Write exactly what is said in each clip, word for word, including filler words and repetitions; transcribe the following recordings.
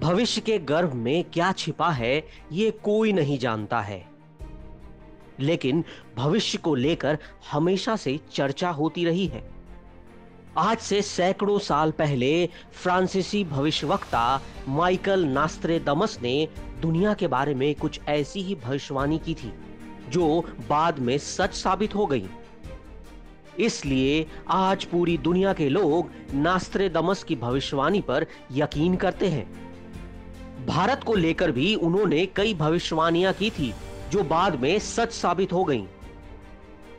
भविष्य के गर्भ में क्या छिपा है ये कोई नहीं जानता है, लेकिन भविष्य को लेकर हमेशा से चर्चा होती रही है। आज से सैकड़ों साल पहले फ्रांसीसी भविष्यवक्ता माइकल नास्त्रेदमस ने दुनिया के बारे में कुछ ऐसी ही भविष्यवाणी की थी जो बाद में सच साबित हो गई। इसलिए आज पूरी दुनिया के लोग नास्त्रेदमस की भविष्यवाणी पर यकीन करते हैं। भारत को लेकर भी उन्होंने कई भविष्यवाणियां की थी जो बाद में सच साबित हो गईं।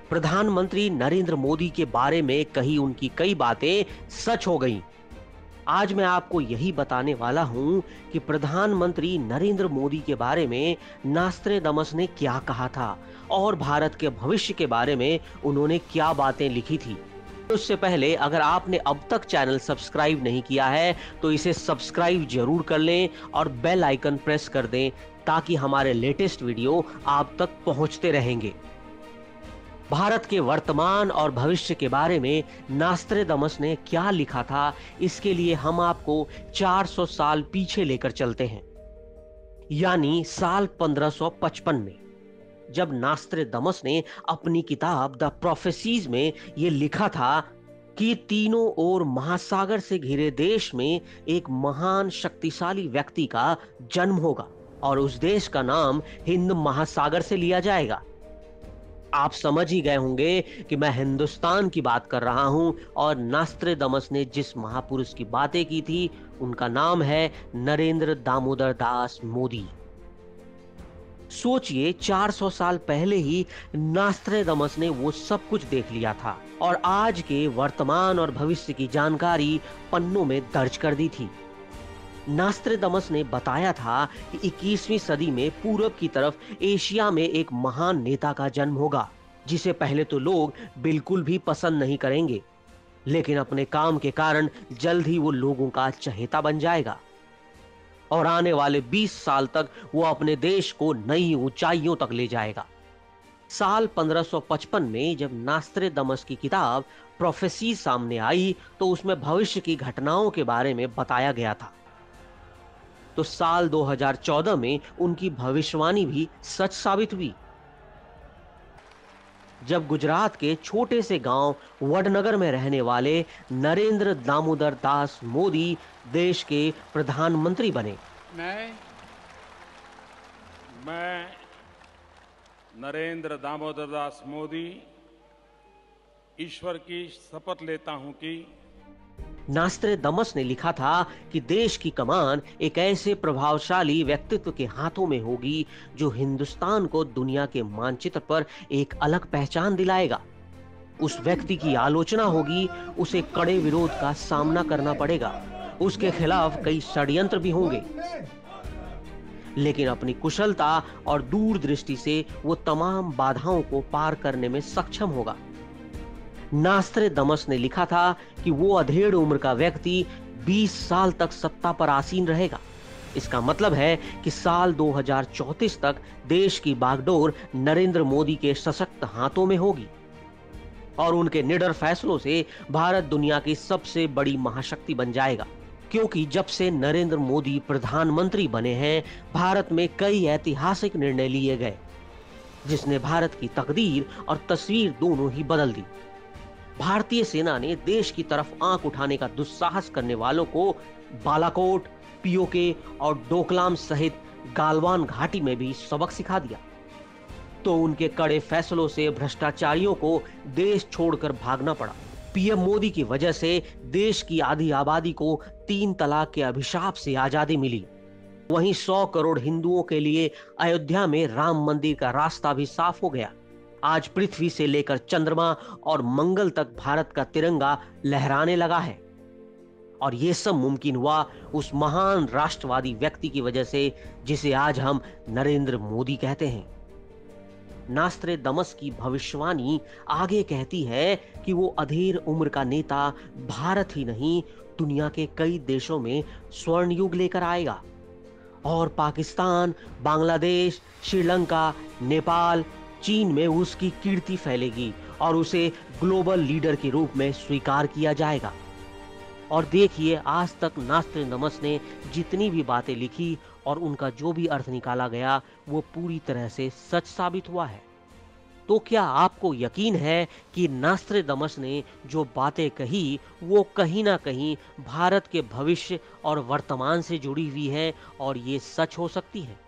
प्रधानमंत्री नरेंद्र मोदी के बारे में कही उनकी कई बातें सच हो गईं। आज मैं आपको यही बताने वाला हूं कि प्रधानमंत्री नरेंद्र मोदी के बारे में नास्त्रेदमस ने क्या कहा था और भारत के भविष्य के बारे में उन्होंने क्या बातें लिखी थी। उससे पहले अगर आपने अब तक चैनल सब्सक्राइब नहीं किया है तो इसे सब्सक्राइब जरूर कर लें और बेल आइकन प्रेस कर दें ताकि हमारे लेटेस्ट वीडियो आप तक पहुंचते रहेंगे। भारत के वर्तमान और भविष्य के बारे में नास्त्रेदमस ने क्या लिखा था, इसके लिए हम आपको चार सौ साल पीछे लेकर चलते हैं, यानी साल पंद्रह सौ पचपन में, जब नास्त्रेदमस ने अपनी किताब द प्रोफेसीज में यह लिखा था कि तीनों ओर महासागर से घिरे देश में एक महान शक्तिशाली व्यक्ति का जन्म होगा और उस देश का नाम हिंद महासागर से लिया जाएगा। आप समझ ही गए होंगे कि मैं हिंदुस्तान की बात कर रहा हूं और नास्त्रेदमस ने जिस महापुरुष की बातें की थी उनका नाम है नरेंद्र दामोदर दास मोदी। सोचिए, चार सौ साल पहले ही नास्त्रेदमस ने वो सब कुछ देख लिया था और आज के वर्तमान और भविष्य की जानकारी पन्नों में दर्ज कर दी थी। नास्त्रेदमस ने बताया था कि इक्कीसवीं सदी में पूरब की तरफ एशिया में एक महान नेता का जन्म होगा, जिसे पहले तो लोग बिल्कुल भी पसंद नहीं करेंगे, लेकिन अपने काम के कारण जल्द ही वो लोगों का चहेता बन जाएगा और आने वाले बीस साल तक वो अपने देश को नई ऊंचाइयों तक ले जाएगा। साल पंद्रह सौ पचपन में जब नास्त्रेदमस की किताब प्रोफेसी सामने आई तो उसमें भविष्य की घटनाओं के बारे में बताया गया था, तो साल दो हज़ार चौदह में उनकी भविष्यवाणी भी सच साबित हुई। जब गुजरात के छोटे से गांव वडनगर में रहने वाले नरेंद्र दामोदर दास मोदी देश के प्रधानमंत्री बने। मैं मैं नरेंद्र दामोदर दास मोदी ईश्वर की शपथ लेता हूं कि नास्त्रेदमस ने लिखा था कि देश की कमान एक ऐसे प्रभावशाली व्यक्तित्व के हाथों में होगी जो हिंदुस्तान को दुनिया के मानचित्र पर एक अलग पहचान दिलाएगा। उस व्यक्ति की आलोचना होगी, उसे कड़े विरोध का सामना करना पड़ेगा, उसके खिलाफ कई षड्यंत्र भी होंगे, लेकिन अपनी कुशलता और दूरदृष्टि से वो तमाम बाधाओं को पार करने में सक्षम होगा। नास्त्रेदमस ने लिखा था कि वो अधेड़ उम्र का व्यक्ति बीस साल तक सत्ता पर आसीन रहेगा। इसका मतलब है कि साल दो हज़ार चौंतीस तक देश की बागडोर नरेंद्र मोदी के सशक्त हाथों में होगी और उनके निडर फैसलों से भारत दुनिया की सबसे बड़ी महाशक्ति बन जाएगा, क्योंकि जब से नरेंद्र मोदी प्रधानमंत्री बने हैं भारत में कई ऐतिहासिक निर्णय लिए गए जिसने भारत की तकदीर और तस्वीर दोनों ही बदल दी। भारतीय सेना ने देश की तरफ आंख उठाने का दुस्साहस करने वालों को बालाकोट, पीओके और डोकलाम सहित गालवान घाटी में भी सबक सिखा दिया, तो उनके कड़े फैसलों से भ्रष्टाचारियों को देश छोड़कर भागना पड़ा। पीएम मोदी की वजह से देश की आधी आबादी को तीन तलाक के अभिशाप से आजादी मिली। वहीं सौ करोड़ हिंदुओं के लिए अयोध्या में राम मंदिर का रास्ता भी साफ हो गया। आज पृथ्वी से लेकर चंद्रमा और मंगल तक भारत का तिरंगा लहराने लगा है और यह सब मुमकिन हुआ उस महान राष्ट्रवादी व्यक्ति की वजह से जिसे आज हम नरेंद्र मोदी कहते हैं। नास्त्रेदमस की भविष्यवाणी आगे कहती है कि वो अधेड़ उम्र का नेता भारत ही नहीं दुनिया के कई देशों में स्वर्ण युग लेकर आएगा और पाकिस्तान, बांग्लादेश, श्रीलंका, नेपाल, चीन में उसकी कीर्ति फैलेगी और उसे ग्लोबल लीडर के रूप में स्वीकार किया जाएगा। और देखिए आज तक नास्त्रदामस ने जितनी भी बातें लिखी और उनका जो भी अर्थ निकाला गया वो पूरी तरह से सच साबित हुआ है। तो क्या आपको यकीन है कि नास्त्रदामस ने जो बातें कही वो कहीं ना कहीं भारत के भविष्य और वर्तमान से जुड़ी हुई है और ये सच हो सकती है?